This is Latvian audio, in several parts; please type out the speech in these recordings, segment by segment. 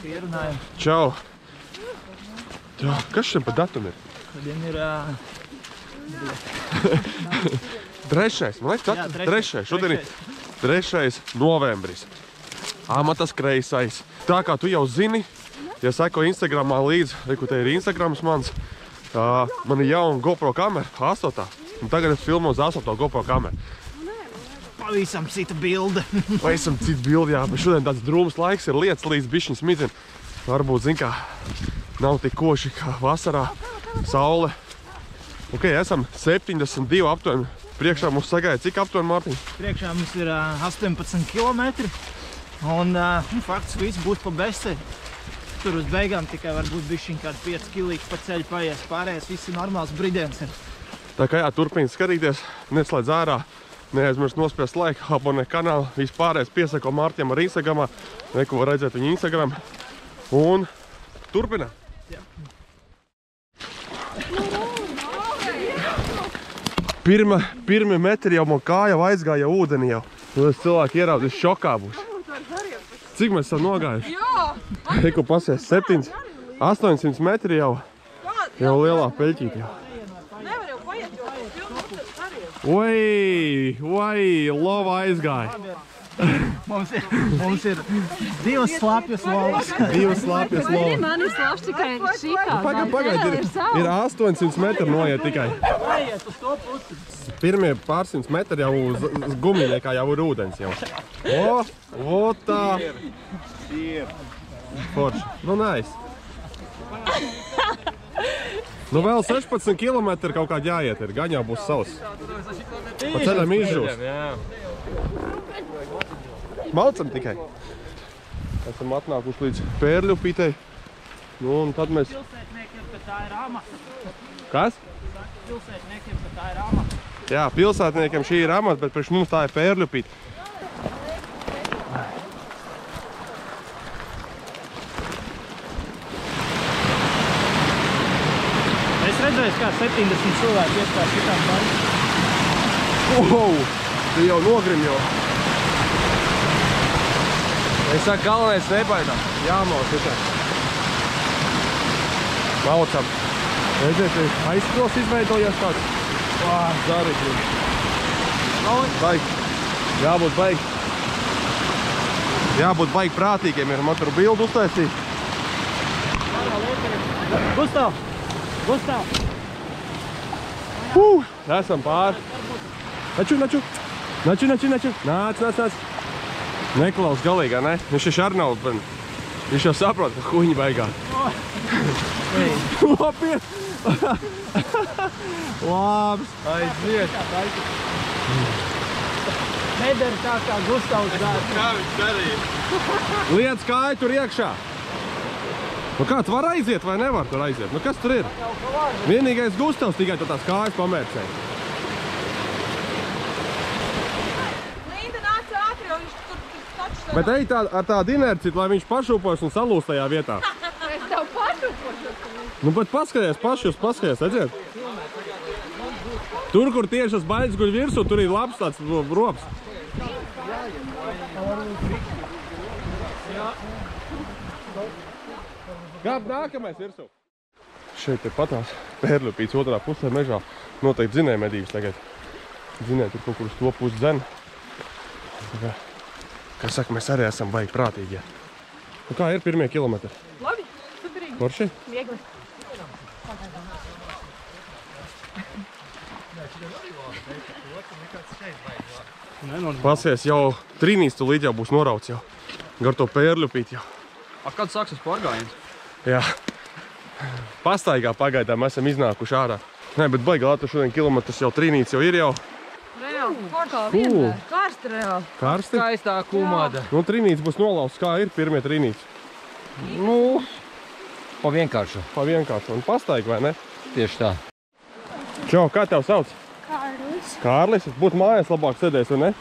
Pierunājam. Čau. Jā, kas šiem pa datum ir? Šodien ir... Trešais, man liekas, trešais. Šodien ir 3. novembris. Amatas kreisais. Tā kā tu jau zini, ja seko Instagramā līdz, reku, te ir Instagrams mans, man ir jauna GoPro kamera, 8. Un tagad es filmu uz 8. GoPro kameru. Pavisam cita bilde. Pavisam cita bilde, jā. Bet šodien tāds drūms laiks ir, lietas līdz bišķiņas midzina. Varbūt, zin kā, nav tik koši kā vasarā. Saule. Ok, esam 72 aptuveni. Priekšā mums sagaida cik aptuveni, Mārtiņ? Priekšā mums ir 18 kilometri. Un fakts viss būs pa besei. Tur uz beigām tikai varbūt bišķiņ kādi 5 kilīgs pa ceļu paies. Pārējais viss ir normāls bridiens. Tā kā jā, turpini skatīties, neslēdz ārā, neaizmirst nospiest laiku, abonē kanālu, vispārējais piesako Mārtiņam ar Instagramā. Neko var redzēt viņu Instagram. Un turpinām. Pirmi metri jau man kāja aizgāja ūdeni jau. Tas cilvēki ieraudzīs šokā būs. Cik mēs esam nogājuši? Reku pasies 700–800 metri jau. Jau lielā peļķīte jau. Oi, oi, lova aizgāja. Mums ir 2 slapjas lovas. 2 slapjas lovas. Man ir slapš tikai šikā. Pagaid, ir 800 metri noiet tikai. Pirmie pārsimt metri jau uz gumijniekā jau ir ūdens jau. O, tā. Forši. Nu, nice. Nu, vēl 16 km kaut kādi jāiet ir. Gaņā būs savs. Pa ceļam izžūs. Malcam tikai. Esam atnākuši līdz Pērļupītei. Nu, un tad mēs... Pilsētniekiem, ka tā ir amata. Kas? Pilsētniekiem, ka tā ir amata. Jā, pilsētniekiem šī ir amata, bet priekš mums tā ir Pērļupīte. Kā 70 cilvēki iespēja šitām pārējām. Wow! Tu jau nogrim jau. Es saku, galvenais nebaidām. Jāmaus šitām. Maucam. Redziet, aizpils izveidojies kāds. Vār, darīt. Baigi. Jābūt baigi. Jābūt baigi prātīgiem. Ir man tur bildu uztaisīt. Gustav! Gustav! Esam pāri. Naču. Nāc. Neklaus galīgā, ne? Viņš ir šarnaut, bet viņš jau saprot, ka huņi baigāt. Lopiet! Labs! Aiziet! Nedari tā, kā Gustavs dara. Kā viņš darīja? Liec kāju tur iekšā. Nu kā, tu var aiziet vai nevar tur aiziet? Nu kas tur ir? Vienīgais Gustavs tikai tu tās kājas pamērcē. Linda nāca ātri, jo viņš tur taču... Bet ej ar tādu inerciju, lai viņš pašūpojas un salūst tajā vietā. Es tev pašūpošu. Nu, bet paskaties paši, jūs paskaties, redziet? Tur, kur tieši tas baļģis guļ virsū, tur ir labs tāds rops. Gab, nākamais virsū! Šeit ir patās Pērļupītes otrā pusē mežā. Noteikti dzinēja medības tagad. Dzinēja tur kaut kur uz to pusi dzen. Kā saka, mēs arī esam baigi prātīgie. Nu kā ir pirmie kilometri? Labi, superīgi. Forši? Viegli. Pasies jau trīnīs tu līdz jau būs norauts jau. Gar to Pērļupīti jau. A kad sāksies pārgājiens? Jā, pastaigā pagaidām esam iznākuši ārā. Nē, bet baigi lētu šodien kilometrs jau trīnīts jau ir jau. Reāli, kā vienmēr, karsti reāli. Karsti? Skaistā kumāda. Nu, trīnīts būs nolausts, kā ir pirmie trīnīts? Nu, pa vienkāršu. Pa vienkāršu, un pastaigi, vai ne? Tieši tā. Čau, kā tev sauc? Kārlis. Kārlis? Būt mājās labāk sēdēs, vai ne?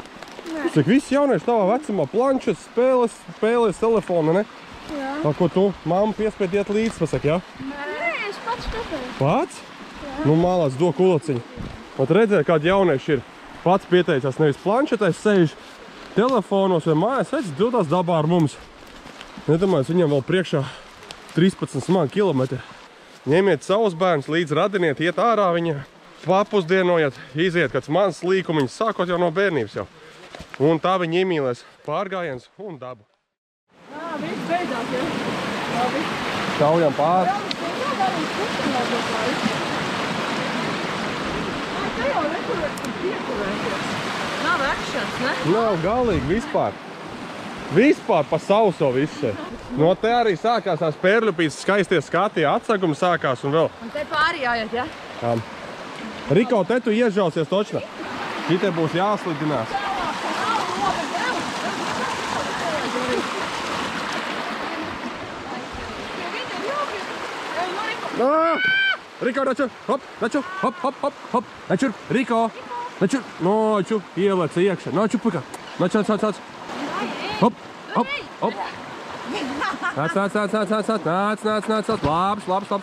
Nē. Cik visi jaunieši tavā vecumā planšas, spēles, telefonu, ne? Jā. Ko tu? Mamma piespied iet līdz, pasaka, jā? Nē, es pats pieteiktu. Pats? Jā. Nu, malāc, do kulociņu. Pat redzēja, kādi jaunieši ir. Pats pieteicās nevis planšetais, sēž telefonos vai mājās, redz, dodās dabā ar mums. Nedomājies, viņam vēl priekšā 13 smagi kilometri. Ņemiet savus bērns līdz, radiniet, iet ārā viņa, papusdienojat, iziet kāds mans līkumiņš, sākot jau no bērnības jau. Un tā viņa iemīlēs pārgājiens un dabu. Jā, viss beidzās, jā. Labi. Šaujam pāri. Tā jau nekurēsim piekurēties. Nav ekšanas, ne? Nav galīgi vispār. Vispār pa sauso visu. No te arī sākās tās Pērļupītes skaistie skati, atsakumi sākās un vēl. Un te pāri jāiet, jā? Jā. Riko, te tu iežausies točna. Šitie būs jāslidinās. Riko, načur, hop, načur, hop, hop, hop, hop, načur, Riko, načur, noču, ielēca iekšā, noču, pukā, noču, nāc, hop, hop, hop, nāc, labs.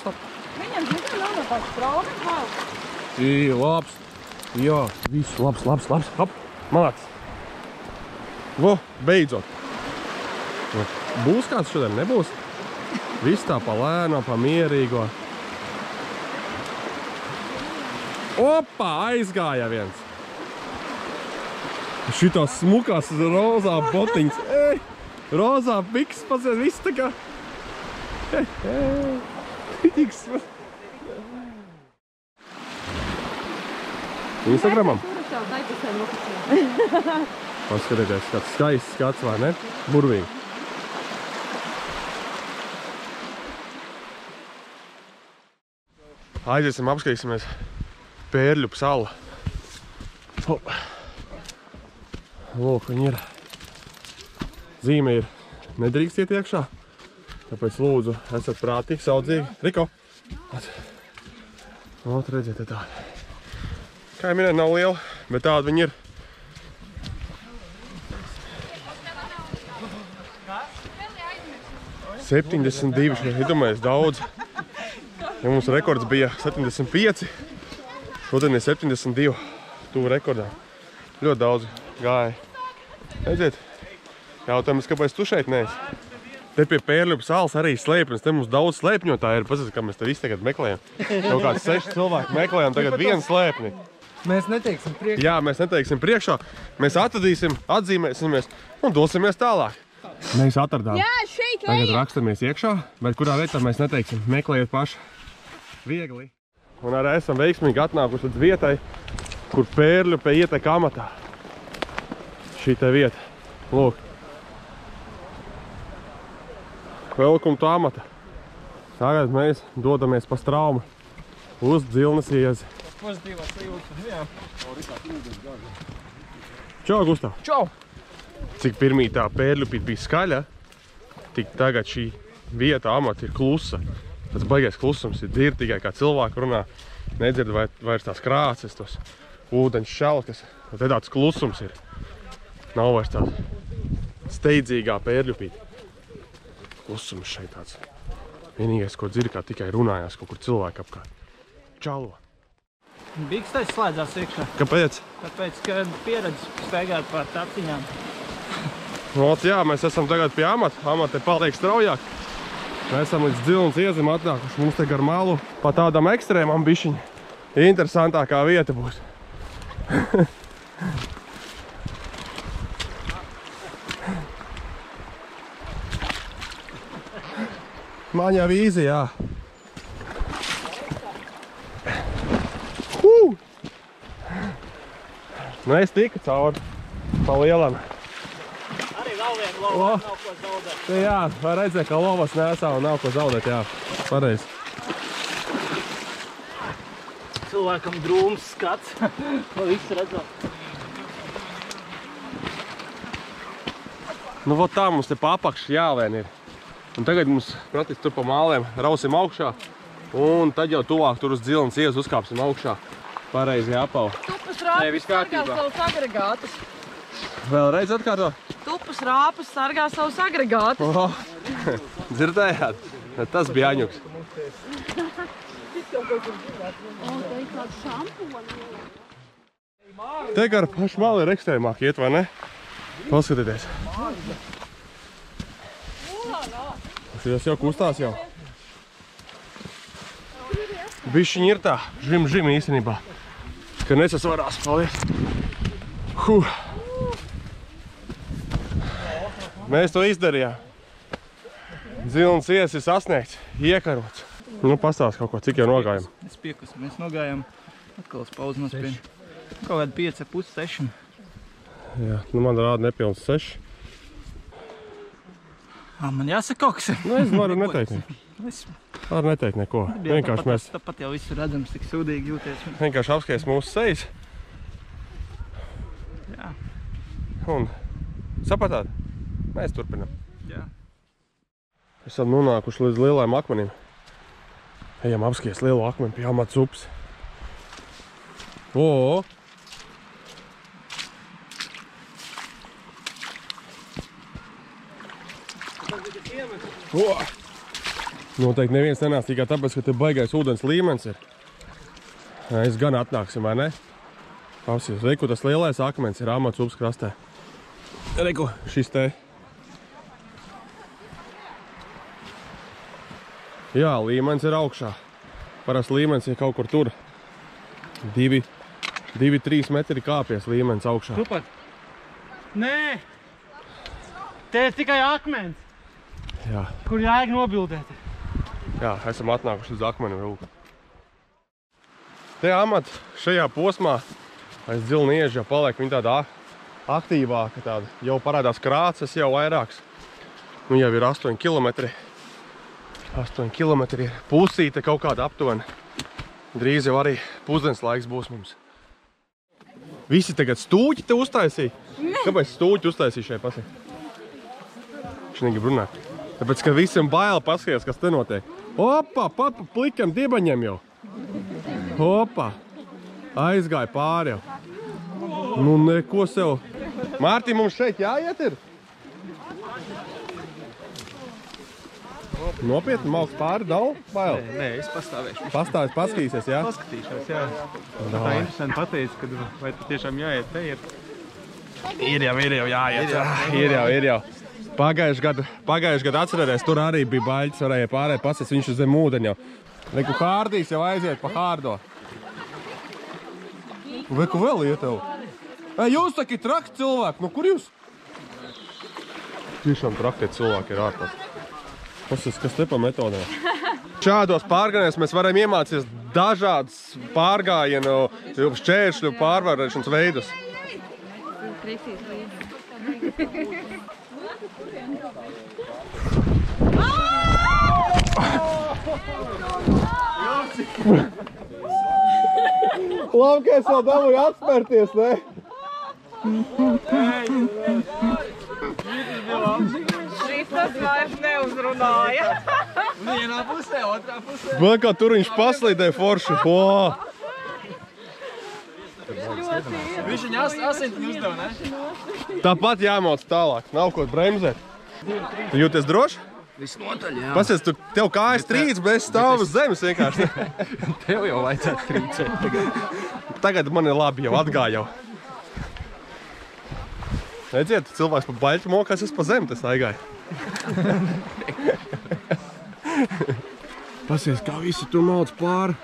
Viņam zinu nav tāds traumas vēl. Jī, labs, jā, viss labs, hop, malāks. Vo, beidzot. Būs kāds šodien, nebūs? Viss tā pa lēno, pa mierīgo. Opa, aizgāja viens. Šitās smukās rozā botiņas. Ej, rozā piks, paziet, viss tā kā. Piks. Instagramam? Paskatieties, kāds skaists skats, vai ne? Burvīgi. Aiziesim, apskatīsimies Pērļupu salu. Lūk, viņi ir. Zīme ir nedrīkst iet iekšā. Tāpēc lūdzu, esat prātīgi, saudzīgi. Riko! Ot, redziet, te tāda. Kaimiņa nav liela, bet tāda viņi ir. – 72 šeit iedomājies daudz. Ja mums rekords bija 75, šodien ir 72 tuvu rekordā. Ļoti daudz gāja. Redziet, jautājums, kāpēc tu šeit neesi? Te pie Pērļupas salas arī slēpnes, te mums daudz slēpņotāji ir. Paziet, kā mēs te visi tagad meklējam. Jau kāds 6 cilvēki meklējam, tagad vienu slēpni. Mēs neteiksim priekšā. Jā, mēs neteiksim priekšā. Mēs atradīsim, atzīmēsimies un dosimies tālāk. Mēs atradām. Jā, šeit lejam. Tagad rakstamies iekšā, bet kurā vietā mēs neteiksim. Meklējot paši. Viegli. Un arī esam veiksmīgi atnākuši līdz vietai, kur Pērļupe ietek Amatā. Šī te vieta. Lūk. Welcome to Amata. Tagad mēs dodamies pa straumu uz Dzilnas iezi. Pozitīvās sajūtas, jā. Čau, Gustav! Čau! Cik pirmī tā Pērļupīte bija skaļa, tik tagad šī vieta Amata ir klusa. Tas baigais klusums ir dzird tikai kā cilvēku runā. Nedzird vairs tās krāces, tos ūdeņas šalkas. Tad tāds klusums ir. Nav vairs tāda steidzīgā Pērļupīte. Klusums šeit tāds. Vienīgais, ko dzirdi, kā tikai runājās kaut kur cilvēki apkārt. Čalo. Biks taču slēdzās iekšā. Kāpēc? Tāpēc, ka pieredzi staigāt pār taciņām. Ot jā, mēs esam tagad pie Amata. Amata te paliek straujāk. Mēs esam līdz Dzilnas iezim atnākuši. Mums te gar malu pa tādam ekstrēmam bišķiņa. Interesantākā vieta būs. Maņā vīzi, jā. Nu, es tiku cauri. Pa lielam. Arī vēl vien lova, nav ko zaudēt. Jā, var redzēt, ka lovas nesā un nav ko zaudēt, jā. Pareiz. Cilvēkam drūms skats. Lai viss redzot. Nu, vot tā mums te papakš jālien ir. Un tagad mums, protams, tur pa mālēm rausim augšā. Un tad jau tuvāk tur uz Dzilnas iezu uzkāpsim augšā. Pareizi jāpau. Tupas rāpas sargās savus agregātus. Vēlreiz atkārto? Tupas rāpas sargās savus agregātus. Oho, dzirdējāt? Tas bija aņuks. Te gar paši māli ir ekstrēmāk iet, vai ne? Paskatieties. Šajās jau kustās jau. Bišķiņi ir tā žim īstenībā, ka nesasvarās. Paldies. Huh. Mēs to izdarījām. Dzilnas ieza ir sasniegts, iekarots. Nu, pastāsti kaut ko, cik jau nogājam? Es piekusu, mēs nogājam. Atkal spaudz mums pie kaut kāda 5,5, 6. Jā, nu man rāda nepilns 6. Man jāsaka kaut kas. Nu, es varu neteikt neko. Varu neteikt neko. Vienkārši mēs... Tāpat jau visu redzams, tik sūdīgi jūties. Vienkārši apskais mūsu sejas. Jā. Un sapratāt? Mēs turpinām. Jā. Esam nonākuši līdz lielajiem akmenim. Ejam apskais lielo akmeni pie Amatas upes. O! Noteikti neviens nenāks tikai tāpēc, ka te baigais ūdens līmenis ir. Es gan atnāksim, vai ne? Pavsies, reku, tas lielais akmens ir Amatas upes krastē. Reku, šis te. Jā, līmenis ir augšā. Parasti līmenis ir kaut kur tur. 2-3 metri kāpies līmenis augšā. Tupat. Nē! Te ir tikai akmens. Jā. Kur jāiek nobildēt. Jā, esam atnākuši uz akmeni vēl. Te Amata šajā posmā aiz Dzilnas ieža paliek viņa tāda aktīvāka tāda. Jau parādās krāces, jau vairāks. Nu jau ir 8 kilometri. 8 kilometri ir pusīte kaut kāda aptuveni. Drīz jau arī pusdienas laiks būs mums. Visi tagad stūķi te uztaisīja? Kāpēc stūķi uztaisīja šai pasī? Viņš negrib runāt. Tāpēc, ka visiem baili paskatās, kas te notiek. Opa, pat plikam diebaņiem jau. Opa, aizgāja pāri jau. Nu, neko sev. Mārtiņ, mums šeit jāiet ir? Nopietni, mauks pāri, daudz baili? Nē, es pastāvēšu. Pastāvēs, paskatīsies, jā? Paskatīšos, jā. Tā interesanti pateica, kad vai tu tiešām jāiet, te iet. Ir jau jāiet. Ir jau. Pagājuši gadu atcerēties, tur arī bija baļķis, varēja pārēt pasēst, viņš uz zem ūdeņa jau. Reku, Hārdīs jau aiziet pa Hārdo. Reku, vēl iet tev. Jūs taki traki cilvēki, nu kur jūs? Tiešām traktie cilvēki ir ārpās. Kas te pa metodē? Šādos pārgājienēs mēs varam iemācīties dažādas pārgājienu, šķēršļu pārvarēšanas veidus. Labkais vēl dabūja atspērties, ne? Šitas vairs neuzrunāja. Vienā pusē, otrā pusē. Vēl kā tur viņš paslīdēja forši. Viņš viņu asintiņu uzdeva, ne? Tāpat jāmauc tālāk, nav ko bremzēt. Tu jūties droši? Visnotaļ, jā. Pasies, tu tev kājas trīc, bet es stāvu uz zemes vienkārši. Tev jau vajadzētu trīcēt tagad. Tagad man ir labi jau, atgāja jau. Redziet, cilvēks pa baļķi mokās, es pa zemi te staigāju. Pasies, kā visi tur mauc pāri.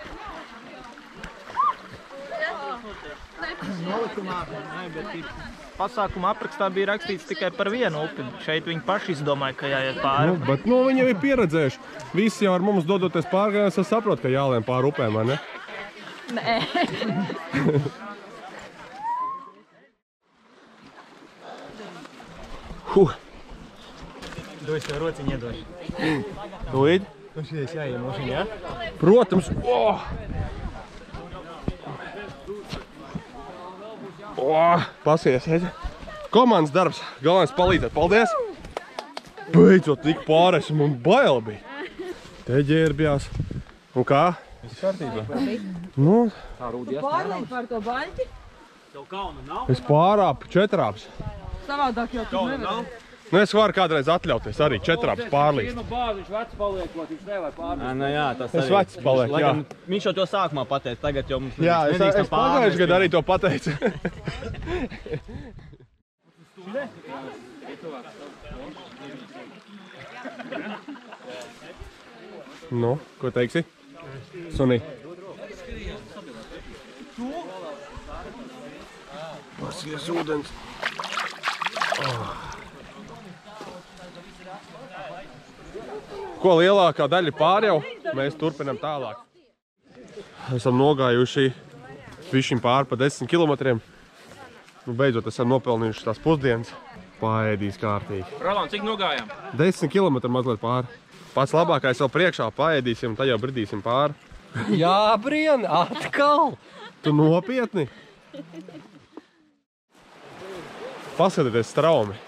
Pasākuma aprakstā bija rakstīts tikai par vienu upi. Šeit viņi paši izdomāja, ka jāiet pāri. Bet nu viņi jau ir pieredzējuši. Visi jau ar mums dodoties pārgājienās, es saprotu, ka jālēm pāri upēm, vai ne? Nē. Dodas tev rociņu iedošu. Dodas? Un šies jāiet nošiņi, jā? Protams. Pasies, redzi. Komandas darbs. Galvenais palīdzēt. Paldies! Beidzot, tik pārēsim un baila bija. Te ģērbjās. Un kā? Viss kārtībā. Nu. Pārlīd par to baļķi. Tev kauna nav? Es pārāpu četrāps. Savādāk jau tu nevar. Nu, es varu kādreiz atļauties arī četrāps pārlīst. Viņš vecs paliekot, viņš nevar pārlīst. Nē, jā, tas arī. Es vecs paliek, jā. Viņš jau to sākumā pateica, tagad jau mums nedrīkstam pārlīst. Jā, es pagājuši gadu arī to pateicu. Nu, ko teiksi? Sunī. Paskaties ūdens. Ko lielākā daļa pārjau, mēs turpinam tālāk. Esam nogājuši višķiņ pāri pa 10 kilometriem. Nu, beidzot esam nopelnījuši tās pusdienas. Paēdīs kārtīgi. Roland, cik nogājām? 10 kilometri mazliet pāri. Pats labākais vēl priekšā, paēdīsim un tad jau bridīsim pāri. Jā, Brien, atkal! Tu nopietni? Paskatieties straumi.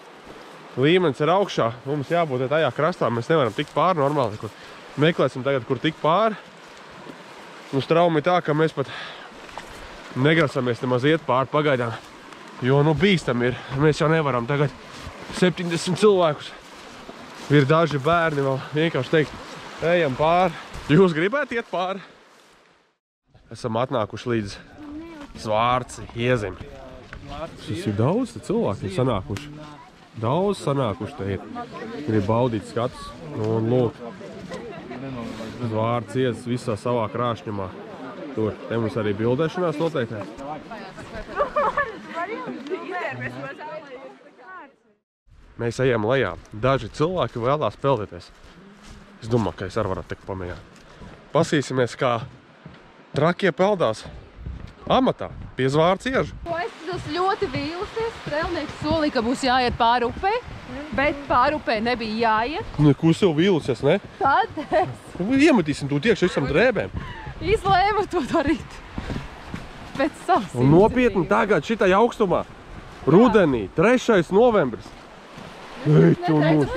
Līmenis ir augšā, mums jābūt tajā krastā, mēs nevaram tikt pāri normāli. Meklēsim tagad, kur tikt pāri. Nu, straumi tā, ka mēs pat negrasamies nemaz iet pāri pagaidām. Jo, nu, bīstam ir. Mēs jau nevaram tagad 70 cilvēkus. Ir daži bērni vēl vienkārši teikt, ejam pāri. Jūs gribētu iet pāri? Esam atnākuši līdz Zvārtas iezim. Šis ir daudz cilvēki sanākuši. Daudz sanākuši te ir. Grib baudīt skatus. Un lūk, Zvārtas iezas visā savā krāšņumā. Tur, te mums arī bildēšanās noteikti. Mēs ejam lejā. Daži cilvēki vēlās peldēties. Es domāju, ka es arī varu tikt pamēģināt. Pasīsimies, kā trakie peldās Amatā pie Zvārtas iežu. Es ļoti vīlusies. Strēlnieks solīja, ka būs jāiet pāri upē, bet pāri upē nebija jāiet. Neko sev vīlusies, ne? Tad es. Iemetīsim to tiekšu visam drēbēm. Izlēmu to darīt. Pēc savas izdarījumu. Nopietni tagad šitai augstumā. Rudenī, 3. novembris. Ei, tu mūs!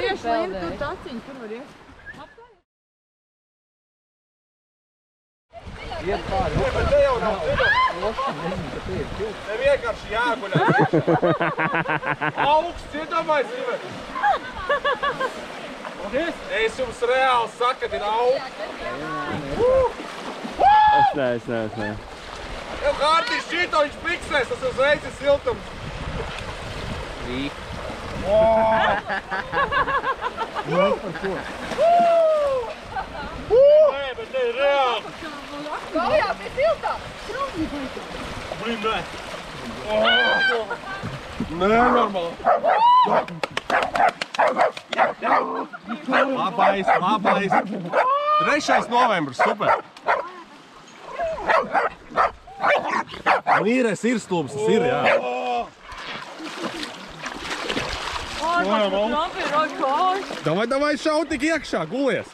Tev vienkārši jāguļā. Augsts cietamais, Iver! Es jums reāli saku, ir augsts. Es nē. Tev kārtīs šito viņš piksēs, tas uzreiz ir siltums. Rīk. Nē, bet te ir reāli. Gaujā pie siltā. Blin, nē. Nē, normāli. Labais. 3. novembris, super. Mīrēs ir stulbs, tas ir, jā. Davai, šauj tik iekšā, gulies!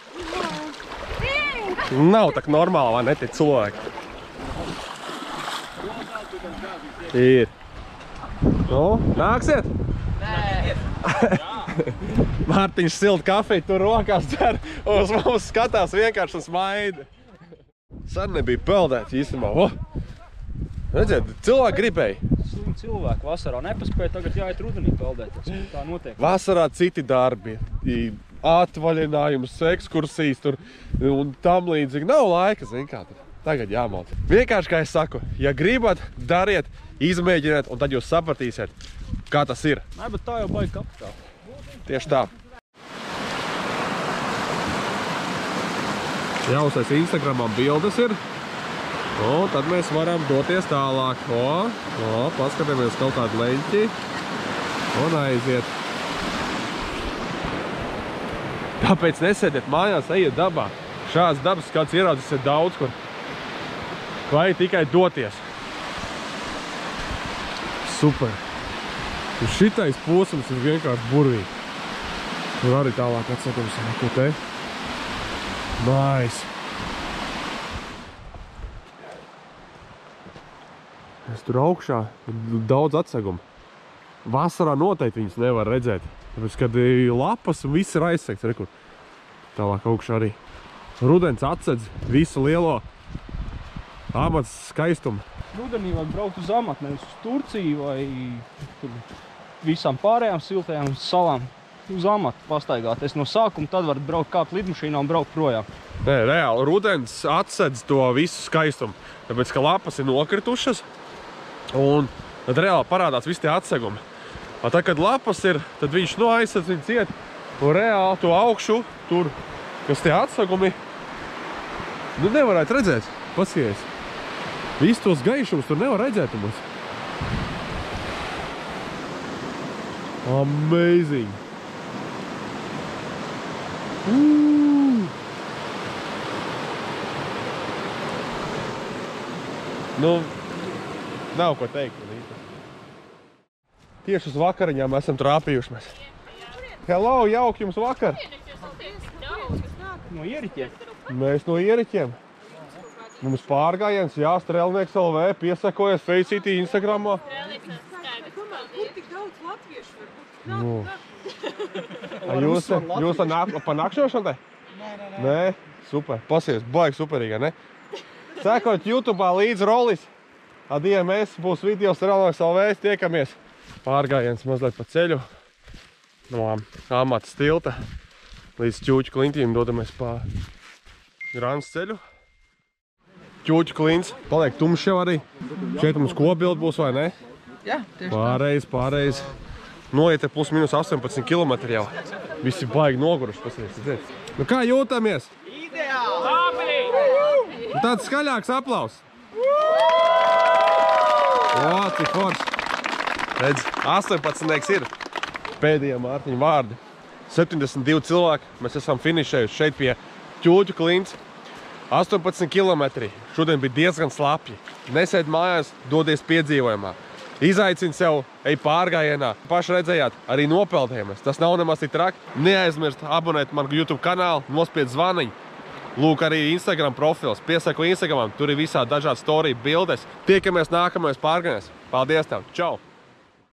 Nav tak normāli, vai ne, tie cilvēki? Ir. Nu, nāksiet? Nē. Mārtiņš silta kafiju tur rokās dzer, uz mums skatās vienkārši un smaida. Sen nebija peldēts īstenībā. Redziet, cilvēki gribēja. Slim cilvēki vasarā nepaspēja, tagad jāiet rudenī peldēt. Tā notiek. Vasarā citi darbi, atvaļinājums, ekskursijas tur un tam līdzīgi. Nav laika, zin kā tad. Tagad jāmalc. Vienkārši, kā es saku, ja gribat, dariet, izmēģiniet un tad jūs sapratīsiet, kā tas ir. Nē, bet tā jau baigi kapitāli. Tieši tā. Jausais Instagramam bildes ir. Un tad mēs varam doties tālāk. Paskatāmies kaut kādu leņķi un aiziet. Tāpēc nesēdiet mājās, ejiet dabā. Šāds dabas kāds ieraudzis ir daudz kur. Vai tikai doties. Super. Un šitais posms ir vienkārši burvīgi. Tur arī tālāk atsakums. Ko te? Nice. Es tur augšā daudz atsegumu. Vasarā noteikti viņus nevar redzēt. Tāpēc, kad lapas un viss ir aizsegts. Rekur. Tālāk augšā arī. Rudens atsedz visu lielo amatas skaistumu. Rudenī vajag braukt uz Amatu, nevis uz Turciju vai visām pārējām siltajām salām. Uz Amatu pastaigāties no sākuma, tad varat braukt kāpt lidmašīnā un braukt projām. Nē, reāli, rudens atsedz to visu skaistumu. Tāpēc, ka lapas ir nokritušas. Un tad reāli parādās visi tie atsegumi. Tad, kad lapas ir, tad viņš noaizsadz, viņš iet. Un reāli to augšu tur kas tie atsagumi, nu nevarētu redzēt, pasies. Visu tos gaišums tur nevar redzēt mums. Amazing! Nu, nav ko teikt. Tieši uz vakariņām esam trāpījuši mēs. Hello, jauki jums vakar! No Ieriķiem? Mēs no Ieriķiem. Mums pārgājiens, jā, streelnieks.lv, piesakojies Feicītī Instagramā. Jūs pa nakšņošanu tai? Nē, super, pasies, baigi superīgā, ne? Sekot YouTube'ā līdz ROLISS. Adiemēs būs video streelnieks.lv, tiekamies. Pārgājiens mazliet pa ceļu no Amatas tilta līdz Ķūķu klintīm, dodamies pa Grandes ceļu. Ķūķu klints, paliek tumšs jau arī. Šeit mums kopbildi būs, vai ne? Jā, tieši tā. Pārreiz. Noiet plus minus 18 km jau. Visi baigi noguruši, pasies. Nu kā jūtamies? Ideāli! Labi! Tāds skaļāks aplaus. O, cik forši. Redz, 18nieks ir. Pēdējā Mārtiņa vārdi. 72 cilvēki. Mēs esam finišējuši šeit pie Ķūķu klints. 18 kilometri. Šodien bija diezgan slapji. Nesēd mājās, dodies piedzīvojumā. Izaicini sev, ej pārgājienā. Paši redzējāt, arī nopeldējamies. Tas nav nemaz tik traki. Neaizmirst abonēt man YouTube kanālu, nospied zvaniņu. Lūk arī Instagram profils. Piesaku Instagramam, tur ir visā dažādi storija bildes. Tiekamies nākamajos pārgājienās. Paldies tev. Čau!